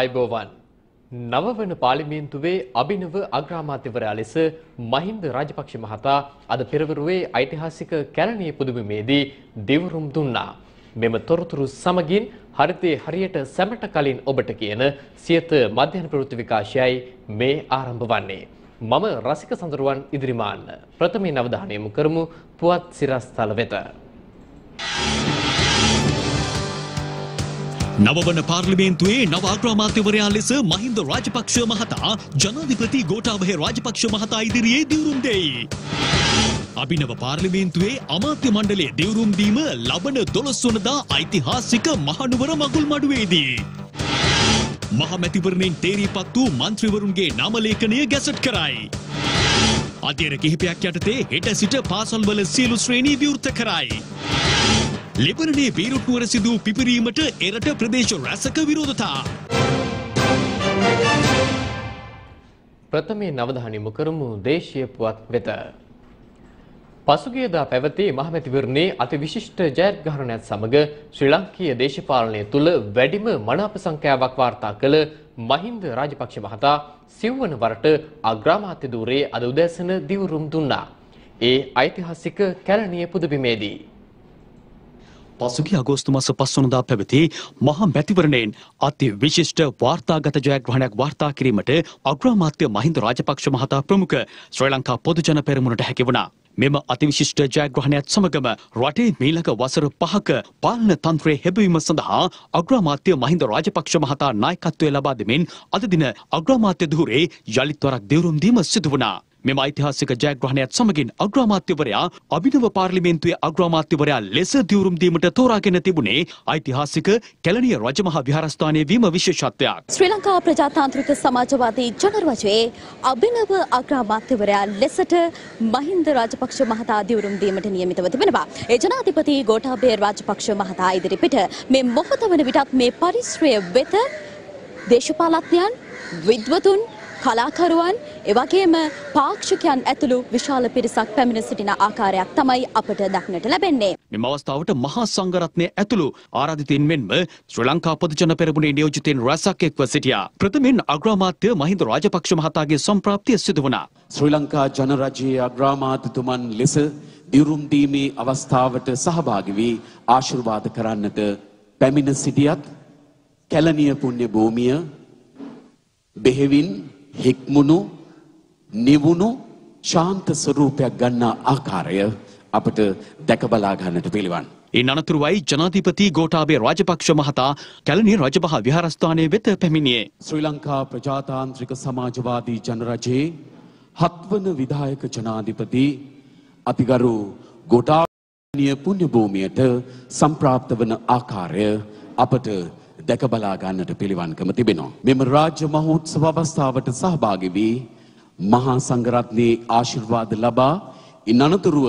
අයිබෝවන් නවවන පාර්ලිමේන්තුවේ අභිනව අග්‍රාමාත්‍යවරයා ලෙස මහින්ද රාජපක්ෂ මහතා අද පෙරවරුවේ ඓතිහාසික කැලණිය පුදුමේදී දිවුරුම් දුන්නා. මෙම තොරතුරු සමගින් හරිතේ හරියට සැමට කලින් ඔබට කියන සියත මධ්‍යන ප්‍රවෘත්ති විකාශයයි මේ ආරම්භ වන්නේ. මම රසික සඳරුවන් ඉදිරිමාන්න ප්‍රථමයෙන් අවධානය යොමු කරමු පුවත් සිරස්තල වෙත. नववन पार्लिमेंतुवे नव अग्रामात्यवरया लेस මහින්ද රාජපක්ෂ महता जनाधिपति गोटाभय राजपक्ष महता इदिरिये दिवुरुम देई. अभिनव पार्लिमेंतुवे अमात्य मंडलये दिवुरुम दीम लबन 12 वनदा ऐतिहासिक महानुवर मगुल्मඩුවේදී महामैतिवरनेन තේරීපත්තු मंत्रीवरुणगे नामलेखनय गैसेट कराई. अधीर किहिपයක් යටතේ හෙට සිට පාසල්වල සියලු ශ්‍රේණී විවෘත කරයි. लेबनने बेरूट नुवर सिदू पिपरीमट एरट प्रदेश रासक विरोधता. प्रथमे नवधानी मुकरमु देशीय पुवत वेत. පසුගියදා පැවති මහමැතිවරණයේ අති විශිෂ්ට ජයග්‍රහණයක් සමග ශ්‍රී ලංකීය දේශපාලනය තුළ වැඩිම මනාප සංඛ්‍යාවක් වාර්තා කළ මහින්ද රාජපක්ෂ මහතා සිව්වන වරට අග්‍රාමාත්‍ය ධූරයේ අද උදෑසන දිවුරුම් දුන්නා. ඒ ඓතිහාසික කැලණිය පුදබිමේදී පසුගිය අගෝස්තු මාස 5 වනදා පැවති මහා මැතිවරණයෙන් අති විශිෂ්ට වාර්තාගත ජයග්‍රහණයක් වාර්තා කිරීමට අග්‍රාමාත්‍ය මහින්ද රාජපක්ෂ මහතා ප්‍රමුඛ ශ්‍රී ලංකා පොදු ජන පෙරමුණට හැකි වුණා. මෙම අතිවිශිෂ්ට ජයග්‍රහණයත් සමගම රටේ මීළඟ වසර 5ක පාලන තන්ත්‍රයේ හැබවීම සඳහා අග්‍රාමාත්‍ය මහින්ද රාජපක්ෂ මහතා නායකත්වය ලබා දෙමින් අද දින අග්‍රාමාත්‍ය ධූරයේ යලිත් වරක් දිවුරුම් දීම සිදු වුණා. මෙම ඓතිහාසික ජයග්‍රහණයත් සමගින් අග්‍රාමාත්‍යවරයා අභිනව පාර්ලිමේන්තුවේ අග්‍රාමාත්‍යවරයා ලෙස දිවුරුම් දීමට තෝරාගෙන තිබුණේ ඓතිහාසික කැලණිය රජමහා විහාරස්ථානයේ වීම විශේෂත්වයක්. ශ්‍රී ලංකා ප්‍රජාතාන්ත්‍රික සමාජවාදී ජනරජයේ අභිනව අග්‍රාමාත්‍යවරයා ලෙසට මහින්ද රාජපක්ෂ මහතා දිවුරුම් දීමට නියමිතව තිබෙනවා. ඒ ජනාධිපති ගෝඨාභය රාජපක්ෂ මහතා ඉදිරිපිට මේ මොහොත වන විටත් මේ පරිශ්‍රය වෙත දේශපාලඥයන්, විද්වතුන්, කලාකරුවන් එවැගේම පාක්ෂිකයන් ඇතුළු විශාල පිරිසක් පැමිණ සිටින ආකාරයක් තමයි අපට දක්නට ලැබෙන්නේ. මෙම අවස්ථාවට මහා සංඝරත්නය ඇතුළු ආරාධිතින් මෙන්ම ශ්‍රී ලංකා පොදුජන පෙරමුණේ නියෝජිතින් රසක් එක්ව සිටියා. ප්‍රථමයෙන් අග්‍රාමාත්‍ය මහින්ද රාජපක්ෂ මහතාගේ සම්ප්‍රාප්තිය සිදු වුණා. ශ්‍රී ලංකා ජනරජයේ අග්‍රාමාත්‍යතුමන් ලෙස දිරුම් දීමේ අවස්ථාවට සහභාගී වී ආශිර්වාද කරන්නට පැමිණ සිටියත් කැලණිය පුණ්‍ය භූමිය බෙහෙවින් හික්මුණු නිවුණු ශාන්ත ස්වරූපයක් ගන්නා ආකාරය අපට දැක බලා ගන්නට පිළිවන්. ඒ අනතුරුවයි ජනාධිපති ගෝඨාභය රාජපක්ෂ මහතා කැලණිය රජමහා විහාරස්ථානයේ වෙත පැමිණියේ. ශ්‍රී ලංකා ප්‍රජාතාන්ත්‍රික සමාජවාදී ජනරජයේ 7 වන විධායක ජනාධිපති අතිගරු ගෝඨාභය පුණ්‍ය භූමියට සම්ප්‍රාප්ත වන ආකාරය අපට දැක බලා ගන්නට පිළිවන්කම තිබෙනවා. මෙම රාජ්‍ය මහෝත්සව අවස්ථාවට සහභාගී වී මහා සංඝරත්නයේ ආශිර්වාද ලබා ඉනනතුරුව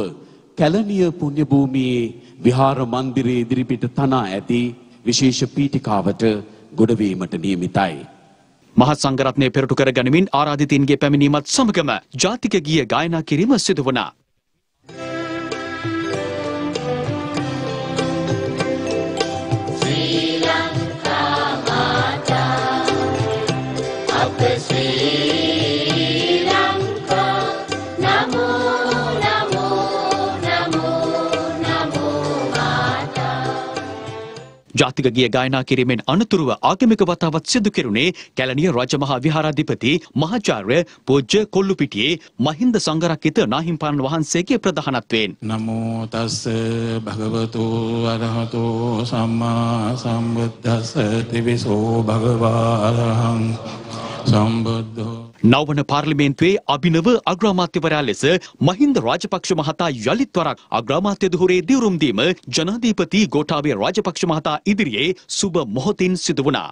කැලණිය පුණ්‍ය භූමියේ විහාර මන්දිරයේ ඉදිරිපිට තනා ඇති විශේෂ පීඨිකාවට ගොඩවීමට නියමිතයි. මහා සංඝරත්නයේ පෙරටු කර ගනිමින් ආරාධිතින්ගේ පැමිණීමත් සමගම ජාතික ගීය ගායනා කිරීම සිදු වුණා. ජාතික ගීය ගායනා කිරීමෙන් අනතුරුව ආගමික වතාවත් සිදු කෙරුණේ කැලණිය රජමහා විහාරාධිපති මහාචාර්ය පූජ්‍ය කොල්ලුපිටියේ මහින්ද සංඝරක්කිත නාහිම්පාණන් වහන්සේගේ ප්‍රධානත්වයෙන්. නමෝ තස්ස භගවතු අරහතෝ සම්මා සම්බුද්දස්ස තිවිසෝ භගවා අරහං नववන පාර්ලිමේන්තුවේ අභිනව අග්‍රාමාත්‍යවරයා ලෙස මහින්ද රාජපක්ෂ මහතා යලිත් වරක් අග්‍රාමාත්‍ය දුහුරේ දිවුරුම් දීම ජනාධිපති ගෝඨාභය රාජපක්ෂ මහතා ඉදිරියේ සුබ මොහොතින් සිදු වුණා.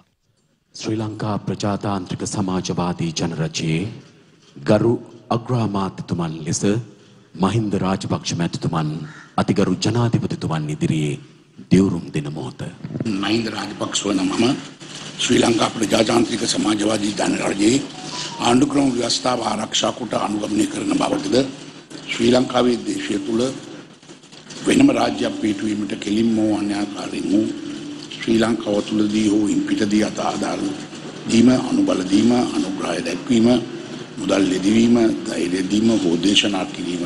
ශ්‍රී ලංකා ප්‍රජාතාන්ත්‍රික සමාජවාදී ජනරජයේ ගරු අග්‍රාමාත්‍යතුමන් ලෙස මහින්ද රාජපක්ෂ මහතුමන් අතිගරු ජනාධිපතිතුමන් ඉදිරියේ දිවුරුම් දෙන මොහොත. මහින්ද රාජපක්ෂ වනමම श्रीलंका प्रजातांत्रिक समाजवादी जनरजे आंडुक्रम व्यवस्थाव आरक्षाकूट अनुगमने करने बाबत श्रीलंका देशे तुल वेनम राज्य पीठवीमट केलिमो अन्याकारिमो श्रीलंका तुलदी हो इंपिटदी अत आधार दीम अनुबल दीम अनुग्रह दक्वीम मुदल दिवीम धैर्य दीम होदेशनाट किलीम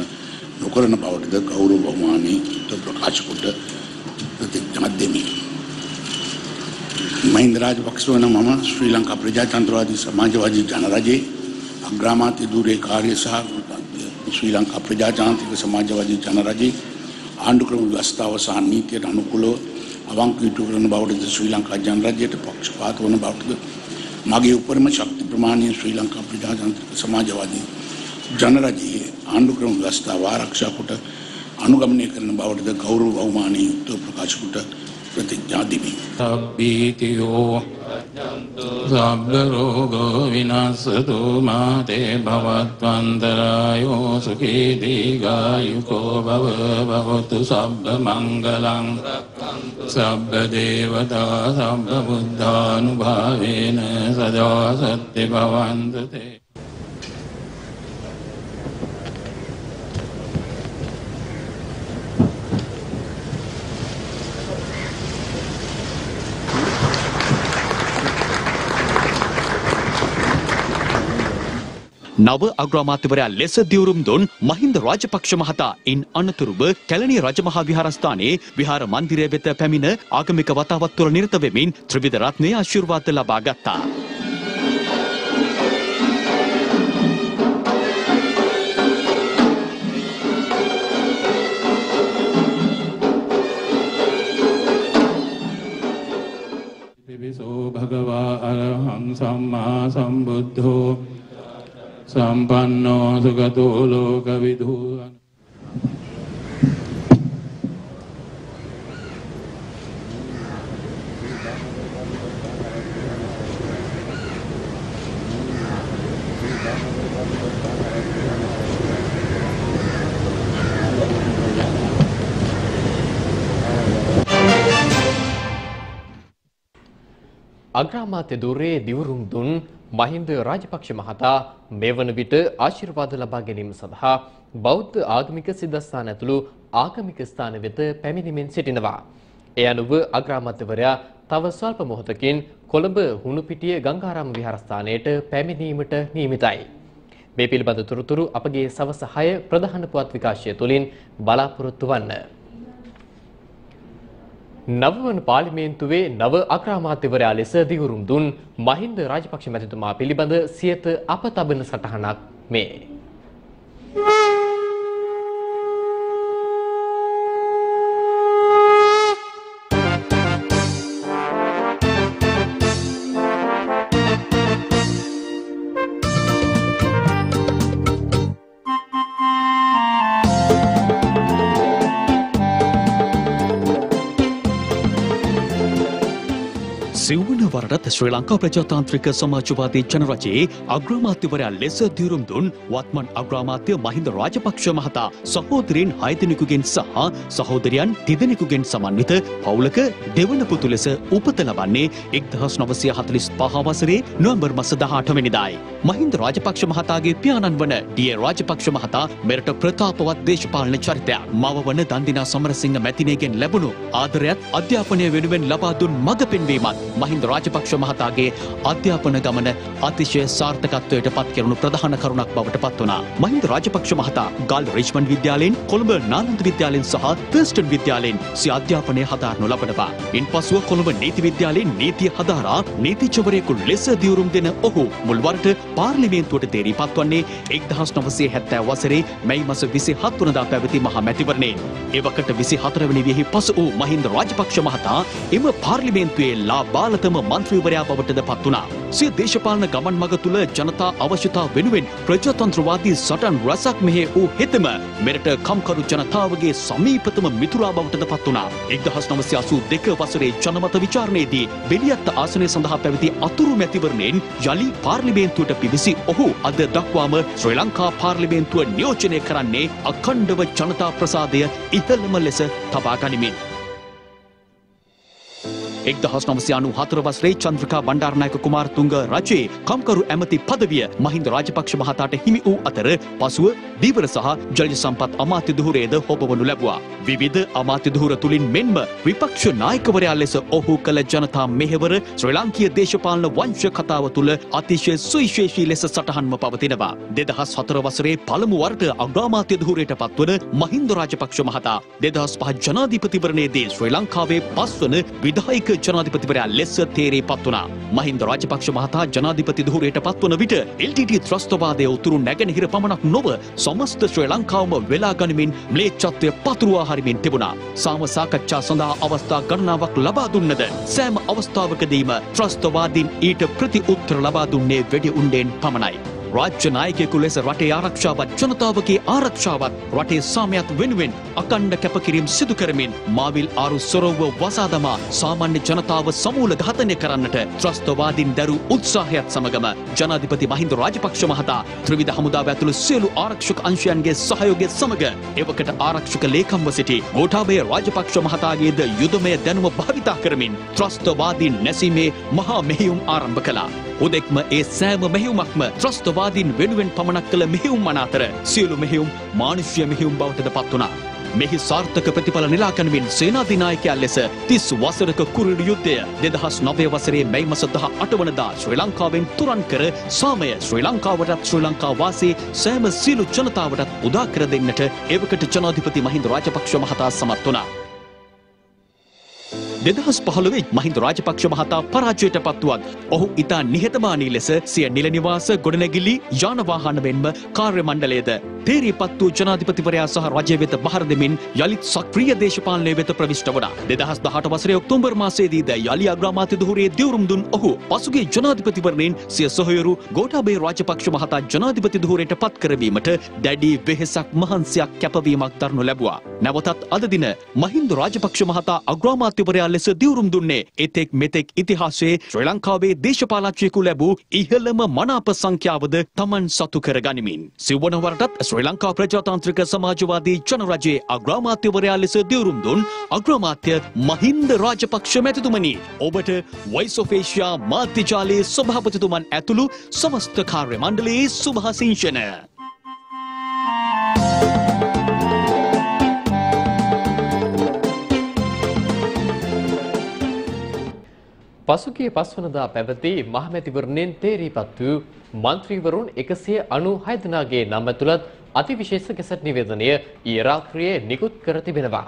नोकरन बाबत गौरव बहुमानी तो प्रकाशकूट प्रतिज्ञादेमी මහින්ද රාජපක්ෂ වන මම ශ්‍රී ලංකා ප්‍රජාතන්ත්‍රවාදී සමාජවාදී ජනරජයේ අග්‍රාමාත්‍ය ධුරේ කාර්ය සහ ශ්‍රී ලංකා ප්‍රජාතාන්ත්‍රික සමාජවාදී ජනරජයේ ආණ්ඩුක්‍රම ව්‍යවස්ථාව සහ නීතියට අනුකූලව අවංක ඉටු කරන බවට ශ්‍රී ලංකා ජනරජයට පක්ෂපාත වන බවට මාගේ උපරිම ශක්ති ප්‍රමාණය ශ්‍රී ලංකා ප්‍රජාතන්ත්‍රික සමාජවාදී ජනරජයේ ආණ්ඩුක්‍රම ව්‍යවස්ථාව ආරක්ෂා කොට අනුගමනය කරන බවට ගෞරව වවුමානීය යුක්තව ප්‍රකාශ කොට प्रतिज्ञा दिवी तब्बीतियो सब रोगो विनाशतो माते भवत्वन्तरायो सुखी दीर्घायुको भव भवतु सब मंगलं सब देवता सब बुद्धानुभावेन सदा सत्य भवन्तु ते नव अग्रमात्वरया लेस दिवुरुम दोन මහින්ද රාජපක්ෂ महता इन अनतुरुब कैलनी राजमहा विहारस्थाने विहार मंदिरे वेत පැමිණ आगमिक වතාවත් තුළ නිරත වෙමින් ත්‍රිවිධ රත්නයේ ආශිර්වාද ලබා ගත්තා. විසෝ භගවා අරහං සම්මා සම්බුද්ධෝ संपन्नो सुगतो लोकविदु अग्रामात्य दूरे दिवुरुंदुन මහින්ද රාජපක්ෂ මහතා මෙවන විට ආශිර්වාද ලබා ගැනීම සඳහා බෞද්ධ ආගමික සිද්ධාස්ථාන ඇතුළු ආගමික ස්ථාන වෙත පැමිණීමෙන් සිටිනවා. ඒ අනුව අග්‍රාමාත්‍යවරයා තව ස්වල්ප මොහොතකින් කොළඹ හුණුපිටිය ගංගාරාම විහාරස්ථානයට පැමිණීමට නියමිතයි. මේ පිළිබඳ තොරතුරු අපගේ සවස් 6 ප්‍රධාන පුවත් විකාශය තුළින් බලාපොරොත්තු වන්න. नववन पार्लिमेंतुवे नव अग्रामात्यवरया लेस दिवුරුම් දුන් මහින්ද රාජපක්ෂ මැතිතුමා පිළිබඳ සියත අප තබන සටහනක් මේ. වරට ශ්‍රී ලංකා ප්‍රජාතාන්ත්‍රික සමාජවාදී ජනරජයේ අග්‍රාමාත්‍යවරයා ලෙස දිවුරුම් දුන් වත්මන් අග්‍රාමාත්‍ය මහින්ද රාජපක්ෂ මහතා සහෝදරයන් 6 දෙනෙකුගෙන් සහ සහෝදරියන් 3 දෙනෙකුගෙන් සමන්විත පවුලක දෙවන පුතු ලෙස උපත ලබන්නේ 1945 වසරේ නොවැම්බර් මාස 18 වෙනිදායි. මහින්ද රාජපක්ෂ මහතාගේ පියාණන් වන ඩී.ඒ. රාජපක්ෂ මහතා මෙරට ප්‍රතාපවත් දේශපාලන චරිතයක්. මව වන දන්දිනා සමරසිංහ මැතිණියගෙන් ලැබුණු ආදරයත් අධ්‍යාපනය වෙනුවෙන් ලබා දුන් මඟ පෙන්වීමත් මහින්ද රාජපක්ෂ මහතාගේ අධ්‍යාපන ගමන අතිශය සාර්ථකත්වයට පත් කරන ප්‍රධාන කරුණක් බවට පත් වුණා. මහින්ද රාජපක්ෂ මහතා ගල් රිච්මන්ඩ් විද්‍යාලයෙන් කොළඹ නාලන්ද විද්‍යාලයෙන් සහ ටර්ස්ටන් විද්‍යාලයෙන් සිය අධ්‍යාපනය හදාරනු ලබනවා. ඉන්පසුව කොළඹ නීති විද්‍යාලයෙන් නීතිය හදාරා නීතිචවරයෙකු ලෙස දිවුරුම් දෙන ඔහු මුල් වරට පාර්ලිමේන්තුවට තේරී පත්වන්නේ 1970 වසරේ මැයි මාස 27 වෙනිදා පැවති මහා මැතිවරණයේ. එවකට 24 වෙනි වියෙහි පසු වූ මහින්ද රාජපක්ෂ මහතා එම පාර්ලිමේන්තුවේ ලාභ කාලතම මන්ත්‍රීවරයා බවට පත් වුණා. සිය දේශපාලන ගමන් මඟ තුල ජනතා අවශ්‍යතා වෙනුවෙන් ප්‍රජාතන්ත්‍රවාදී සටන් රසක් මෙහි වූ හෙතෙම මෙරට කම්කරු ජනතාවගේ සමීපතම මිතුරා බවට පත් වුණා. 1982 වසරේ ජනමත විචාරණයේදී බෙලියත් ආසනය සඳහා පැවති අතුරු මැතිවරණයෙන් යලි පාර්ලිමේන්තුවට පිවිසි ඔහු අද දක්වාම ශ්‍රී ලංකා පාර්ලිමේන්තුව නියෝජනය කරන්නේ අඛණ්ඩව ජනතා ප්‍රසාදය ඉතලම ලෙස තබා ගනිමින්. 1994 වසරේ චන්ද්‍රිකා බණ්ඩාරනායක කුමාරතුංග රජයේ කම්කරු ඇමති පදවිය මහින්ද රාජපක්ෂ මහතාට හිමි වූ අතර පසුව දීවර සහ ජල සම්පත් අමාත්‍ය දුහුරේද හොබවනු ලැබුවා. විවිධ අමාත්‍ය දුහුර තුලින් මෙන්ම විපක්ෂ නායකවරයා ලෙස ඔහු කළ ජනතා මෙහෙවර ශ්‍රී ලාංකීය දේශපාලන වංශ කතාව තුළ අතිශය සුවිශේෂී ලෙස සටහන්ව පවතිනවා. 2004 වසරේ පළමු වරට අග්‍රාමාත්‍ය දුහුරේට පත්වන මහින්ද රාජපක්ෂ මහතා 2005 ජනාධිපතිවරණයේදී ශ්‍රී ලංකාවේ පස්වන විධායක ජනාධිපතිවරයා ලෙස තේරී පත් වුණා. මහින්ද රාජපක්ෂ මහතා ජනාධිපති ධුරයට පත්වන විට LTT ත්‍රස්තවාදයේ උතුරු නැගෙනහිර පමණක් නොව සමස්ත ශ්‍රී ලංකාවම වෙලා ගනිමින් ම්ලේච්ඡත්වය පතුරවා හරිමින් තිබුණා. සාම සාකච්ඡා සඳහා අවස්ථා ගණනාවක් ලබා දුන්නද සෑම අවස්ථාවකදීම ත්‍රස්තවාදීන් ඊට ප්‍රතිඋත්තර ලබා දුන්නේ වෙඩි උණ්ඩෙන් පමණයි. राज्य नायकයෙකු ලෙස රටේ ආරක්ෂාවත් ජනතාවගේ ආරක්ෂාවත් රටේ සාමයත් වෙනුවෙන් අකණ්ඩ කැපකිරීම සිදු කරමින් මාවිල් ආරු සරෝව වසාදමා සාමාන්‍ය ජනතාව සමූල ඝාතනය කරන්නට ත්‍රස්තවාදීන් දරු උත්සාහයත් සමගම ජනාධිපති මහින්ද රාජපක්ෂ මහතා ත්‍රිවිධ හමුදාව ඇතුළු සියලු ආරක්ෂක අංශයන්ගේ සහයෝගය සමග එවකට ආරක්ෂක ලේකම්ව සිටි ගෝඨාභය රාජපක්ෂ මහතාගේද යුදමය දැනුම භාවිතා කරමින් ත්‍රස්තවාදීන් නැසීමේ මහා මෙහෙයුම් ආරම්භ කළා. උදෙක්ම ඒ සෑම මෙහෙයුමක්ම ත්‍රස්තවාදීන් වෙනුවෙන් පමණක් කළ මෙහෙයුම් අන අතර සියලු මෙහෙයුම් මානුෂීය මෙහෙයුම් බවට පත් වුණා. මෙහි සාර්ථක ප්‍රතිඵල නෙලා ගැනීමෙන් සේනාධිනායකයා ලෙස 30 වසරක කුරිරු යුද්ධය 2009 වසරේ මැයි මාස 18 වනදා ශ්‍රී ලංකාවෙන් තුරන් කර සාමය ශ්‍රී ලංකාවටත් ශ්‍රී ලංකා වාසී සෑම සියලු ජනතාවටත් උදා කර දෙන්නට එවකට ජනාධිපති මහින්ද රාජපක්ෂ මහතා සමත් වුණා. 2015 මහින්ද රාජපක්ෂ මහතා පරාජයට පත්වුවත් ඔහු ඉතා නිහතමානී ලෙස සිය නිල නිවාස ගොඩනැගිලි යාන වාහන වෙන්ම කාර්ය මණ්ඩලයේද තේරී පත්වූ ජනාධිපතිවරයා සහ රජය වෙත බහර දෙමින් යලිත් සක්‍රීය දේශපාලනය වෙත ප්‍රවිෂ්ඨ වුණා. 2018 වසරේ ඔක්තෝබර් මාසයේදීද යලි අග්‍රාමාත්‍ය දුහුරේ දිවුරුම් දුන් ඔහු පසුගිය ජනාධිපතිවරණයෙන් සිය සොහොයුරු ගෝඨාභය රාජපක්ෂ මහතා ජනාධිපති දුහුරේට පත් කරවීමට දැඩි වෙහෙසක් මහන්සියක් කැපවීමක් දරනු ලැබුවා. නැවතත් අද දින මහින්ද රාජපක්ෂ මහතා අග්‍රාමාත්‍යවරයා ලෙස දිවුරුම් දුන්නේ එතෙක් මෙතෙක් ඉතිහාසයේ ශ්‍රී ලංකාවේ දේශපාලනඥයෙකු ලැබූ ඉහළම මනාප සංඛ්‍යාවද තමන් සතු කරගනිමින් සිව්වනවරටත් ශ්‍රී ලංකා ප්‍රජාතාන්ත්‍රික සමාජවාදී ජනරජයේ අග්‍රාමාත්‍යවරයා ලෙස දිවුරුම් දුන් අග්‍රාමාත්‍ය මහින්ද රාජපක්ෂ මැතිතුමනි, ඔබට වොයිස් ඔෆ් ඒෂියා මාධ්‍යජාලයේ සභාපතිතුමන් ඇතුළු සමස්ත කාර්ය මණ්ඩලයේ සුභාසිංසන. පසුගිය පස්වනදා පැවති මහමැතිවරණයෙන් තේරීපත් වූ මන්ත්‍රීවරුන් 196 දෙනාගේ නම ඇතුළත් අතිවිශේෂ ගැසට් නිවේදනය ඊයේ රාත්‍රියේ නිකුත් කර තිබෙනවා.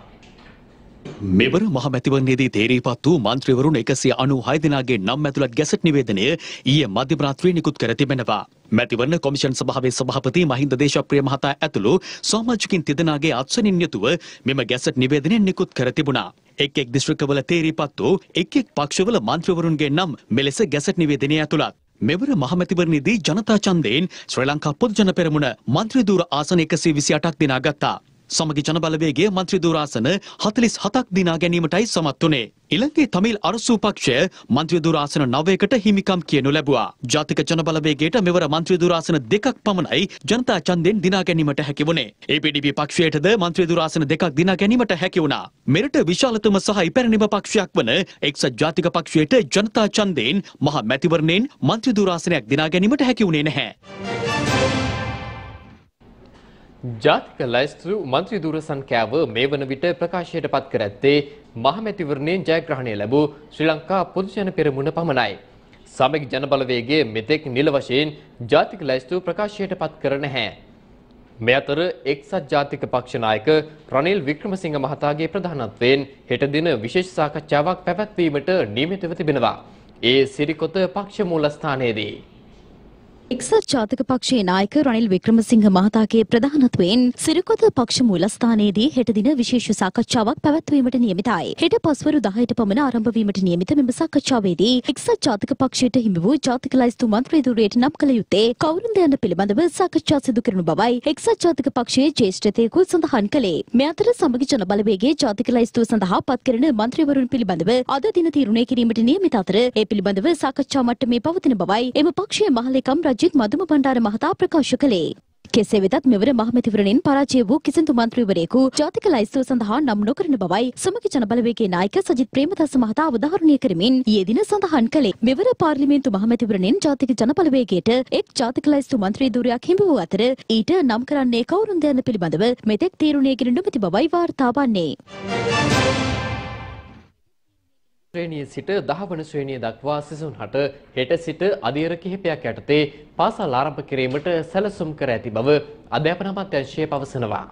මෙවර මහමැතිවරණයේදී තේරීපත් වූ මන්ත්‍රීවරුන් 196 දෙනාගේ නම් ඇතුළත් ගැසට් නිවේදනය ඊයේ මධ්‍යම රාත්‍රියේ නිකුත් කර තිබෙනවා. මැතිවරණ කොමිෂන් සභාවේ සභාපති මහින්ද දේශප්‍රිය මහතා ඇතුළු සමාජිකින් තිදෙනාගේ අත්සනින් යුතුව මෙම ගැසට් නිවේදනය නිකුත් කර තිබුණා. එක් එක් දිස්ත්‍රික්කවල තේරීපත් වූ එක් එක් පක්ෂවල මන්ත්‍රීවරුන්ගේ නම් මෙලෙස ගැසට් නිවේදනයේ ඇතුළත්. මෙවර මහමැතිවරණයේදී ජනතා ඡන්දයෙන් ශ්‍රී ලංකා පොදු ජන පෙරමුණ මන්ත්‍රී ධුර ආසන 128ක් දිනාගත්තා. සමගි ජනබලවේගයේ මන්ත්‍රී ධුර ආසන 47ක් දිනා ගැනීමටයි සමත් වුණේ. ඉලංගේ තමිල් අරසු පක්ෂය මන්ත්‍රී ධුර ආසන 9කට හිමිකම් කියනු ලැබුවා. ජාතික ජනබලවේගයට මෙවර මන්ත්‍රී ධුර ආසන 2ක් පමණයි ජනතා ඡන්දයෙන් දිනා ගැනීමට හැකි වුණේ. APDP පක්ෂයටද මන්ත්‍රී ධුර ආසන 2ක් දිනා ගැනීමට හැකි වුණා. මෙරට විශාලතම සහ ඉපැරණිම පක්ෂයක් වන එක්සත් ජාතික පක්ෂයට ජනතා ඡන්දයෙන් මහ මැතිවරණයෙන් මන්ත්‍රී ධුර ආසනයක් දිනා ගැනීමට හැකි වුණේ නැහැ. ජාතික ලැයිස්තු මන්ත්‍රී ධුර සංඛ්‍යාව මේ වන විට ප්‍රකාශයට පත් කර ඇත්තේ මහමැතිවරණයෙන් ජයග්‍රහණය ලැබූ ශ්‍රී ලංකා පොදුජන පෙරමුණ පමණයි. සමගි ජනබලවේගයේ මෙතෙක් නිල වශයෙන් ජාතික ලැයිස්තු ප්‍රකාශයට පත් කර නැහැ. මේ අතර එක්සත් ජාතික පක්ෂ නායක රනිල් වික්‍රමසිංහ මහතාගේ ප්‍රධානත්වයෙන් හෙට දින විශේෂ සාකච්ඡාවක් පැවැත්වීමට නියමිතව තිබෙනවා. ඒ සිරිකොත පක්ෂ මූලස්ථානයේදී එක්සත් ජාතික පක්ෂයේ නායක රනිල් වික්‍රමසිංහ මහතාගේ ප්‍රධානත්වයෙන් සිරිකොත පක්ෂ මූලස්ථානයේදී හෙට දින විශේෂ සාකච්ඡාවක් පැවැත්වීමට නියමිතයි. හෙට පස්වරු 10ට පමණ ආරම්භ වීමට නියමිත මෙම සාකච්ඡාවේදී එක්සත් ජාතික පක්ෂයට හිමි වූ ජාතික ලයිස්තු මන්ත්‍රීධුරයට නම් කළ යුත්තේ කවුරුන්ද යන පිළිබඳව සාකච්ඡා සිදු කරනු බවයි එක්සත් ජාතික පක්ෂයේ ජේෂ්ඨතේකු සඳහන් කළේ. මේ අතර සමගි ජන බලවේගයේ ජාතික ලයිස්තුව සඳහා පත් කරන මන්ත්‍රීවරුන් පිළිබඳව අද දින තීරණය කිරීමට නියමිත අතර ඒ පිළිබඳව සාකච්ඡා මට්ටමේ පවතින බවයි එම පක්ෂයේ මහලේකම් ජිත් මදුම බණ්ඩාර මහතා ප්‍රකාශ කළේ. කෙසේ වෙතත් මෙවර මහමැතිවරණයෙන් පරාජය වූ කිසිදු මන්ත්‍රීවරයෙකු ජාතික ලයිස්තුව සඳහා නම් නොකරන බවයි සමගි ජන බලවේගයේ නායක සජිත් ප්‍රේමදාස මහතා අවධාරණය කරමින් ඊයේ දින සඳහන් කළේ. මෙවර පාර්ලිමේන්තු මහමැතිවරණයෙන් ජාතික ජන බලවේගයට එක් ජාතික ලයිස්තු මන්ත්‍රීධුරයක් හිමි වූ අතර ඊට නම් කරන්නේ කවුරුන්ද යන පිළිබඳව මෙතෙක් තීරණය ගෙන නොමැති බවයි වාර්තා වන්නේ. ශ්‍රේණියේ සිට 10 වන ශ්‍රේණිය දක්වා සිසුන් හට හෙට සිට අධීර කිහිපයක් යටතේ පාසල් ආරම්භ කිරීමට සැලසුම් කර ඇති බව අධ්‍යාපන අමාත්‍යාංශය පවසනවා.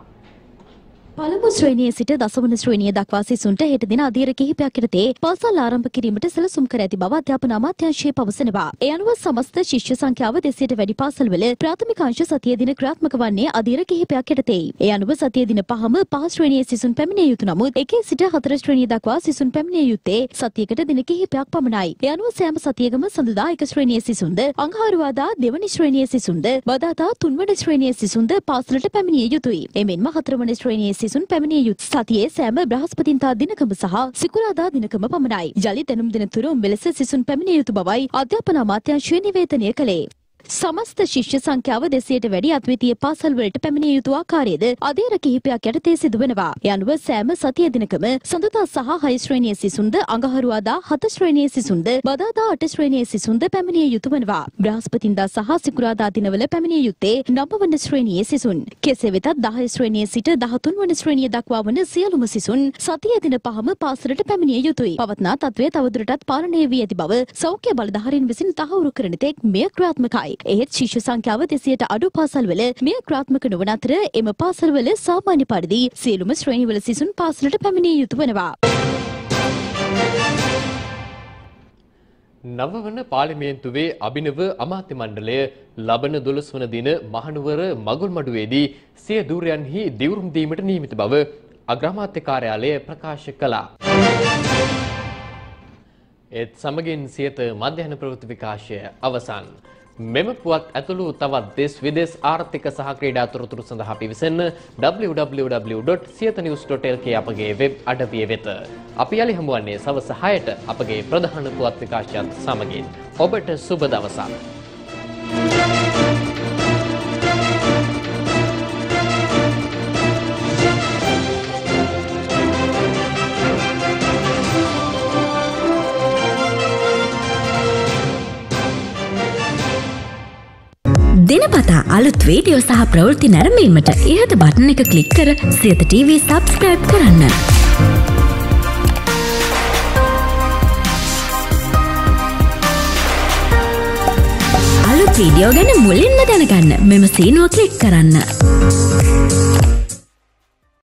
පළමු ශ්‍රේණියේ සිට 10 වන ශ්‍රේණිය දක්වා සිසුන්ට හෙට දින අධීර කිහිපයක් යටතේ පාසල් ආරම්භ කිරීමට සැලසුම් කර ඇති බව අධ්‍යාපන අමාත්‍යාංශය පවසනවා. ඒ අනුව සමස්ත ශිෂ්‍ය සංඛ්‍යාව 200ට වැඩි පාසල්වල ප්‍රාථමික අංශ සතිය දින ක්‍රියාත්මක වන්නේ අධීර කිහිපයක් යටතේයි. ඒ අනුව සතිය දින 5 ශ්‍රේණියේ සිසුන් පැමිණිය යුතු නමුත් 1 සිට 4 ශ්‍රේණිය දක්වා සිසුන් පැමිණිය යුත්තේ සතියකට දින කිහිපයක් පමණයි. ඒ අනුව සෑම සතියකම සඳුදා 1 ශ්‍රේණියේ සිසුන්ද අඟහරුවාදා 2 වෙනි ශ්‍රේණියේ සිසුන්ද බදාදා 3 වෙනි ශ්‍රේණියේ සිසුන්ද පාසලට පැමිණිය යුතුයි. එමෙන්ම 4 වෙනි ශ්‍රේණියේ සිසුන් පැමිණිය යුත් සතියේ සෑම බ්‍රහස්පතින්දා දිනකම සහ සිකුරාදා දිනකම පමණයි. යළිත් දැනුම් දෙන තුරු මෙලෙස සිසුන් පැමිණිය යුතු බවයි අධ්‍යාපන අමාත්‍යාංශය නිවේදනය කළේ. සමස්ත ශිෂ්‍ය සංඛ්‍යාව 200ට වැඩි අද්විතීය පාසල් වලට පැමිණිය යුතු ආකාරයේද අධීර කිහිපයක් යටතේ සිදුවෙනවා. ඒ අනුව සෑම සතිය දිනකම සඳුදා සහ 6 ශ්‍රේණියේ සිසුන්ද අඟහරුවාදා 7 ශ්‍රේණියේ සිසුන්ද බදාදා 8 ශ්‍රේණියේ සිසුන්ද පැමිණිය යුතු වෙනවා. බ්‍රහස්පතින්දා සහ සිකුරාදා දිනවල පැමිණිය යුත්තේ 9 වන ශ්‍රේණියේ සිසුන්. කෙසේ වෙතත් 10 ශ්‍රේණියේ සිට 13 වන ශ්‍රේණිය දක්වා වන සියලුම සිසුන් සතිය දින 5ම පාසලට පැමිණිය යුතුයි. පවත්නා තත්ත්වය තවදුරටත් පාලනය වී ඇති බව සෞඛ්‍ය බලධාරීන් විසින් තහවුරු කරන තෙක් මෙය ක්‍රියාත්මකයි. එහෙත් ශිෂ්‍ය සංඛ්‍යාව 200ට අඩු පාසල්වල මෙය ක්‍රියාත්මක නොවන අතර එම පාසල්වල සාමාන්‍ය පරිදි සියලුම ශ්‍රේණිවල සිසුන් පාසලට පැමිණිය යුතු වෙනවා. නවවන පාර්ලිමේන්තුවේ අභිනව අමාත්‍ය මණ්ඩලය ලබන 12 වන දින මහනුවර මගුල්මඩුවේදී සිය ධූරයන්හි දිවුරුම් දීමට නියමිත බව අග්‍රාමාත්‍ය කාර්යාලය ප්‍රකාශ කළා. ඒත් සමගින් සියත මධ්‍යහන ප්‍රවෘත්ති විකාශය අවසන්. මෙම පුවත් ඇතුළු තවත් දෙස් විදෙස් ආර්ථික සහ ක්‍රීඩා තොරතුරු සඳහා පිවිසෙන්න www.siethanews.lk අපගේ වෙබ් අඩවිය වෙත. අපි යලි හමුවන්නේ සවස 6ට අපගේ ප්‍රධාන පුවත් විකාශයත් සමගින්. ඔබට සුබ දවසක්. දිනපතා අලුත් වීඩියෝ සහ ප්‍රවෘත්ති නැරඹීමට ඉහත බටන් එක ක්ලික් කර සියත TV subscribe කරන්න. අලුත් වීඩියෝ ගැන මුලින්ම දැනගන්න මෙම සීනුව ක්ලික් කරන්න.